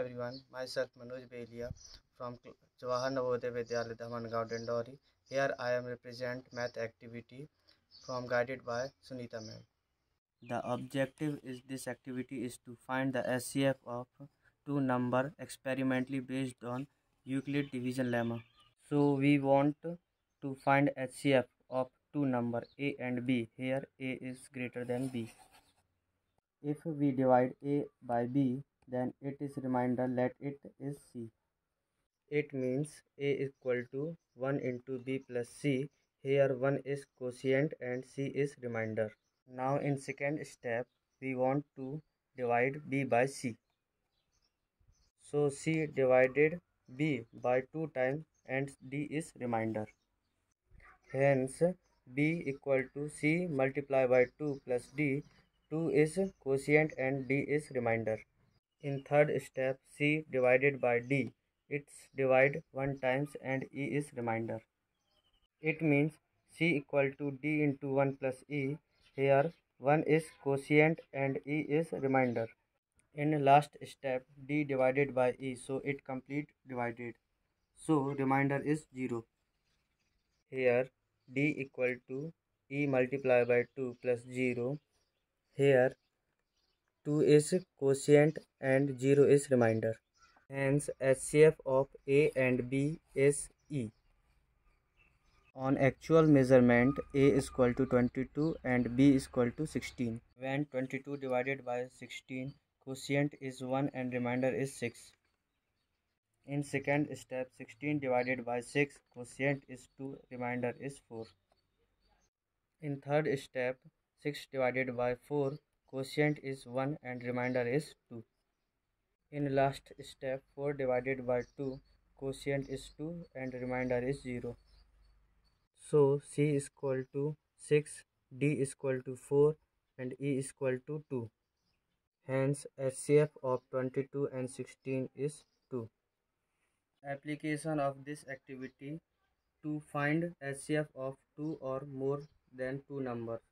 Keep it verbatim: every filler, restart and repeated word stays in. everyone, myself Manoj Belya from Jawahar Navodaya Vidyalaya, Daman, Gaon. Here I am represent math activity from guided by Sunita ma'am. The objective is this activity is to find the H C F of two number experimentally based on Euclid division lemma. So we want to find H C F of two number A and B. Here A is greater than B. If we divide A by B, then it is reminder that it is C. It means A is equal to one into B plus C. Here one is quotient and C is remainder. Now in second step, we want to divide B by C. So C divided B by two times and D is remainder. Hence B equal to C multiplied by two plus D. two is quotient and D is remainder. In third step, C divided by D. It's divide one times and E is remainder. It means C equal to D into one plus E. Here one is quotient and E is remainder. In last step, D divided by E. So it complete divided. So remainder is zero. Here D equal to E multiplied by two plus zero. Here two is quotient and zero is remainder. Hence H C F of A and B is E. On actual measurement, A is equal to twenty-two and B is equal to sixteen. When twenty-two divided by sixteen, quotient is one and remainder is six. In second step, sixteen divided by six, quotient is two, remainder is four. In third step, six divided by four, quotient is one and remainder is two. In last step, four divided by two, quotient is two and remainder is zero. So C is equal to six, D is equal to four and E is equal to two. Hence H C F of twenty-two and sixteen is two. Application of this activity to find H C F of two or more than two numbers.